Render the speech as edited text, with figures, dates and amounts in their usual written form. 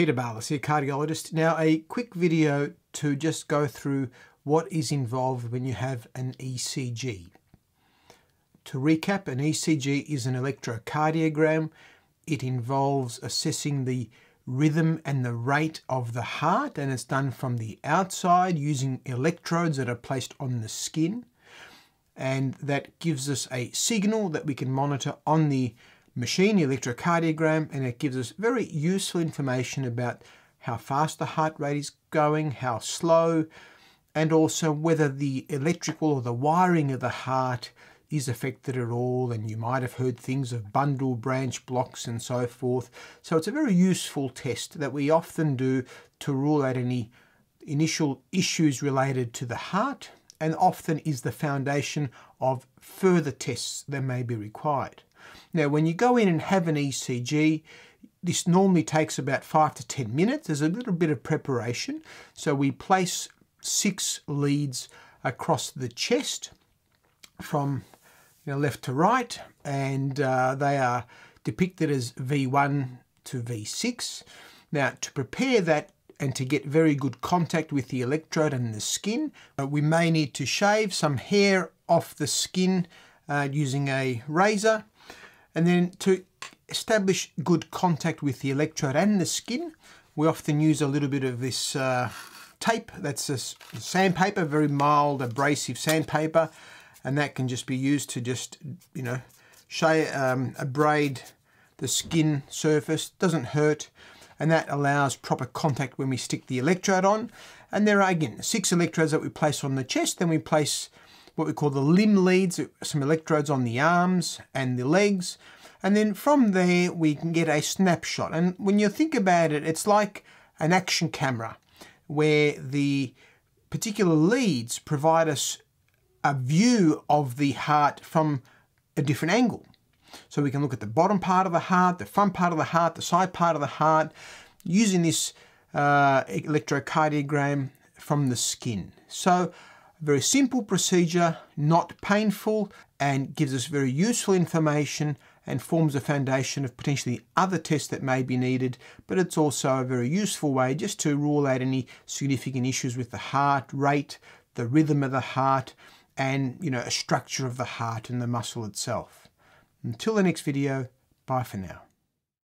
Peter Barlis here, cardiologist. Now a quick video to just go through what is involved when you have an ECG. To recap, an ECG is an electrocardiogram. It involves assessing the rhythm and the rate of the heart, and it's done from the outside using electrodes that are placed on the skin. And that gives us a signal that we can monitor on the machine, the electrocardiogram, and it gives us very useful information about how fast the heart rate is going, how slow, and also whether the electrical or the wiring of the heart is affected at all. And you might have heard things of bundle branch blocks and so forth. So it's a very useful test that we often do to rule out any initial issues related to the heart, and often is the foundation of further tests that may be required. Now, when you go in and have an ECG, this normally takes about 5 to 10 minutes. There's a little bit of preparation. So we place 6 leads across the chest from left to right, and they are depicted as V1 to V6. Now, to prepare that and to get very good contact with the electrode and the skin, we may need to shave some hair off the skin using a razor. And then to establish good contact with the electrode and the skin, we often use a little bit of this tape. That's a sandpaper, very mild, abrasive sandpaper. And that can just be used to just, abrade the skin surface. Doesn't hurt. And that allows proper contact when we stick the electrode on. And there are, again, 6 electrodes that we place on the chest. Then we place what we call the limb leads, some electrodes on the arms and the legs. And then from there, we can get a snapshot. And when you think about it, it's like an action camera where the particular leads provide us a view of the heart from a different angle. So we can look at the bottom part of the heart, the front part of the heart, the side part of the heart, using this electrocardiogram from the skin. So very simple procedure, not painful, and gives us very useful information and forms a foundation of potentially other tests that may be needed. But it's also a very useful way just to rule out any significant issues with the heart rate, the rhythm of the heart, and a structure of the heart and the muscle itself. Until the next video, bye for now.